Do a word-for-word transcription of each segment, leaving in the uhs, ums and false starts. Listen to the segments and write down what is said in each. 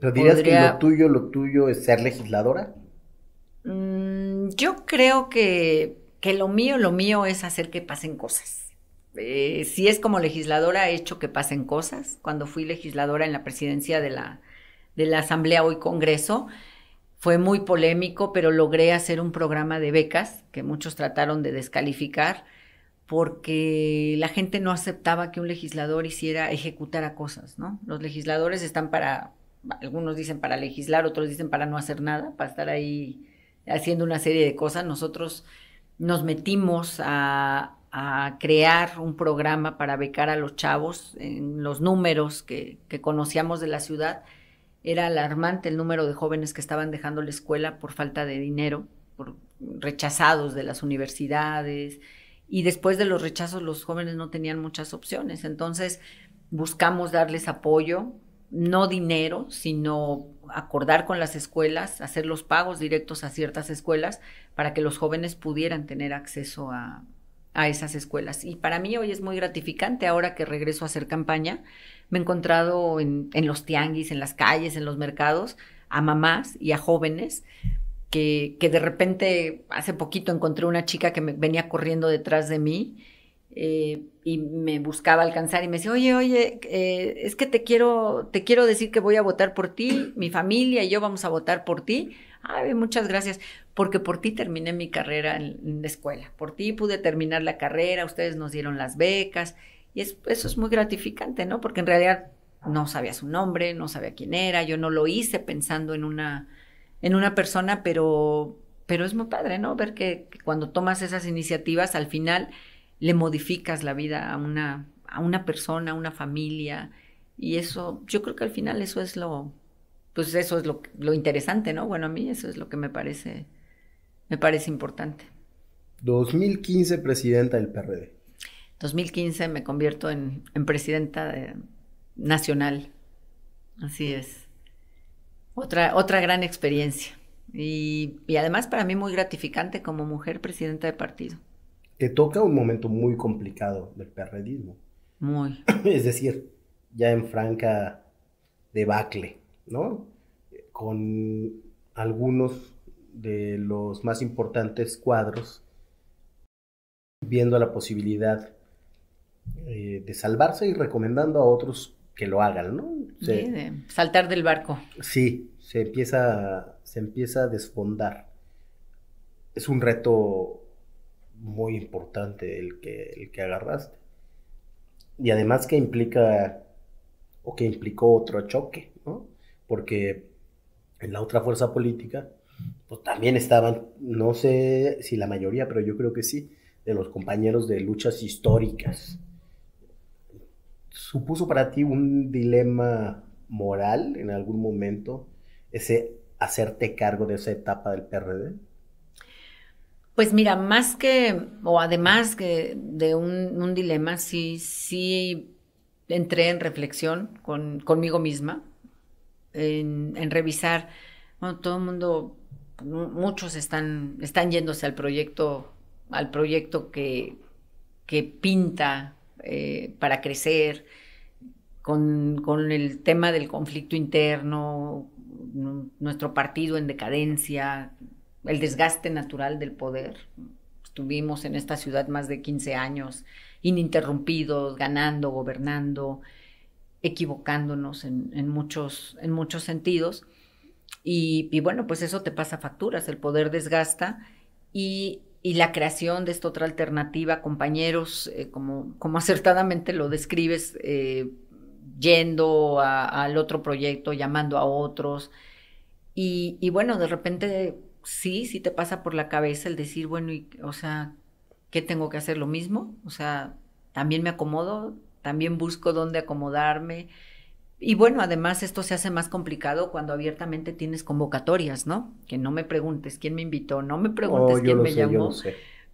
¿Pero dirías podría... que lo tuyo, lo tuyo es ser legisladora? Mm, yo creo que, que lo mío, lo mío es hacer que pasen cosas. Eh, si es como legisladora, he hecho que pasen cosas. Cuando fui legisladora en la presidencia de la, de la Asamblea, hoy Congreso, fue muy polémico, pero logré hacer un programa de becas que muchos trataron de descalificar porque la gente no aceptaba que un legislador hiciera, ejecutara cosas, ¿no? Los legisladores están para, algunos dicen para legislar, otros dicen para no hacer nada, para estar ahí haciendo una serie de cosas. Nosotros nos metimos a... a crear un programa para becar a los chavos. En los números que, que conocíamos de la ciudad, era alarmante el número de jóvenes que estaban dejando la escuela por falta de dinero, por rechazados de las universidades, y después de los rechazos los jóvenes no tenían muchas opciones. Entonces buscamos darles apoyo, no dinero, sino acordar con las escuelas, hacer los pagos directos a ciertas escuelas para que los jóvenes pudieran tener acceso a a esas escuelas. Y para mí hoy es muy gratificante, ahora que regreso a hacer campaña, me he encontrado en, en los tianguis, en las calles, en los mercados, a mamás y a jóvenes que, que de repente, hace poquito encontré una chica que me venía corriendo detrás de mí eh, y me buscaba alcanzar y me decía, oye, oye, eh, es que te quiero, te quiero decir que voy a votar por ti, mi familia y yo vamos a votar por ti. Ay, muchas gracias, porque por ti terminé mi carrera en, en la escuela, por ti pude terminar la carrera, ustedes nos dieron las becas, y es, eso es muy gratificante, ¿no? Porque en realidad no sabía su nombre, no sabía quién era, yo no lo hice pensando en una, en una persona, pero, pero es muy padre, ¿no? Ver que, que cuando tomas esas iniciativas, al final le modificas la vida a una, a una persona, a una familia, y eso, yo creo que al final eso es lo... Pues eso es lo, lo interesante, ¿no? Bueno, a mí eso es lo que me parece, me parece importante. dos mil quince, presidenta del P R D. dos mil quince me convierto en, en presidenta de, nacional. Así es. Otra, otra gran experiencia. Y, y además para mí muy gratificante como mujer presidenta de partido. Te toca un momento muy complicado del perredismo. Muy. Es decir, ya en franca debacle, ¿no? Con algunos de los más importantes cuadros viendo la posibilidad eh, de salvarse y recomendando a otros que lo hagan, ¿no? Se, sí, de saltar del barco. Sí, se empieza, se empieza a desfondar. Es un reto muy importante el que, el que agarraste. Y además que implica, o que implicó otro choque, ¿no? Porque en la otra fuerza política, pues también estaban, no sé si la mayoría, pero yo creo que sí, de los compañeros de luchas históricas. ¿Supuso para ti un dilema moral en algún momento ese hacerte cargo de esa etapa del P R D? Pues mira, más que, o además que de un, un dilema, sí, sí entré en reflexión con, conmigo misma. En, en revisar, bueno, todo el mundo, muchos están, están yéndose al proyecto, al proyecto que, que pinta eh, para crecer, con, con el tema del conflicto interno, nuestro partido en decadencia, el desgaste natural del poder. Estuvimos en esta ciudad más de quince años, ininterrumpidos, ganando, gobernando, equivocándonos en, en, muchos, en muchos sentidos, y, y bueno, pues eso te pasa facturas, el poder desgasta, y, y la creación de esta otra alternativa, compañeros, eh, como, como acertadamente lo describes, eh, yendo al otro proyecto, llamando a otros, y, y bueno, de repente sí, sí te pasa por la cabeza el decir, bueno, y, o sea, ¿qué tengo que hacer? ¿Lo mismo? O sea, ¿también me acomodo? También busco dónde acomodarme. Y bueno, además esto se hace más complicado cuando abiertamente tienes convocatorias, ¿no? Que no me preguntes quién me invitó, no me preguntes oh, quién me sé, llamó.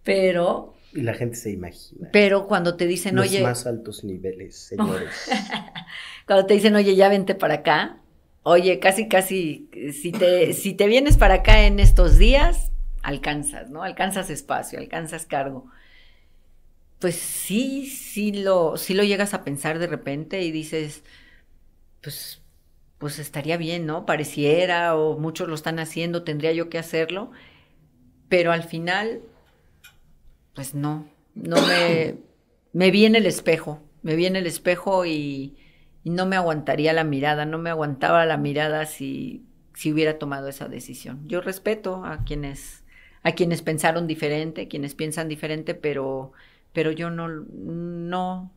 Pero... Y la gente se imagina. Pero cuando te dicen, los oye... Los más altos niveles, señores. Cuando te dicen, oye, ya vente para acá. Oye, casi, casi, si te, si te vienes para acá en estos días, alcanzas, ¿no? Alcanzas espacio, alcanzas cargo. Pues sí, sí lo, sí lo llegas a pensar de repente y dices, pues pues estaría bien, ¿no? Pareciera, o muchos lo están haciendo, tendría yo que hacerlo, pero al final, pues no, no me, me vi en el espejo, me vi en el espejo y, y no me aguantaría la mirada, no me aguantaba la mirada si, si hubiera tomado esa decisión. Yo respeto a quienes, a quienes pensaron diferente, quienes piensan diferente, pero, pero yo no, no,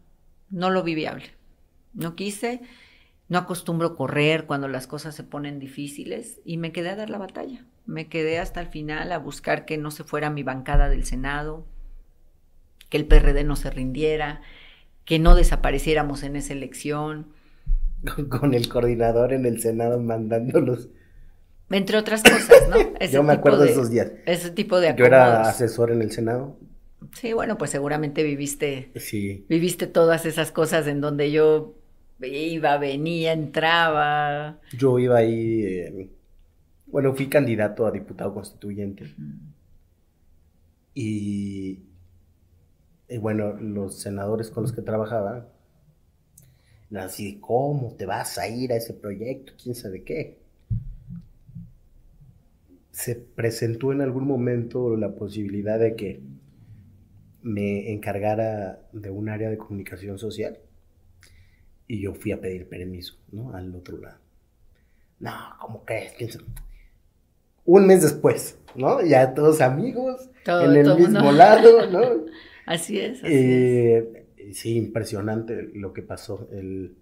no lo vi viable, no quise. No acostumbro correr cuando las cosas se ponen difíciles y me quedé a dar la batalla. Me quedé hasta el final a buscar que no se fuera mi bancada del Senado, que el P R D no se rindiera, que no desapareciéramos en esa elección. Con el coordinador en el Senado mandándolos. Entre otras cosas, ¿no? Ese Yo me acuerdo de esos días. Ese tipo de acomodos. Yo era asesor en el Senado. Sí, bueno, pues seguramente viviste, sí. viviste todas esas cosas en donde yo... iba, venía, entraba. Yo iba ahí, eh, bueno, fui candidato a diputado constituyente. Mm. Y, y bueno, los senadores con los que trabajaba, así, ¿cómo te vas a ir a ese proyecto? ¿Quién sabe qué? Se presentó en algún momento la posibilidad de que me encargara de un área de comunicación social. Y yo fui a pedir permiso, ¿no? Al otro lado. No, ¿cómo crees? Un mes después, ¿no? Ya todos amigos, todo, en el todo mismo mundo. lado, ¿no? Así es, así eh, es. Sí, impresionante lo que pasó. El,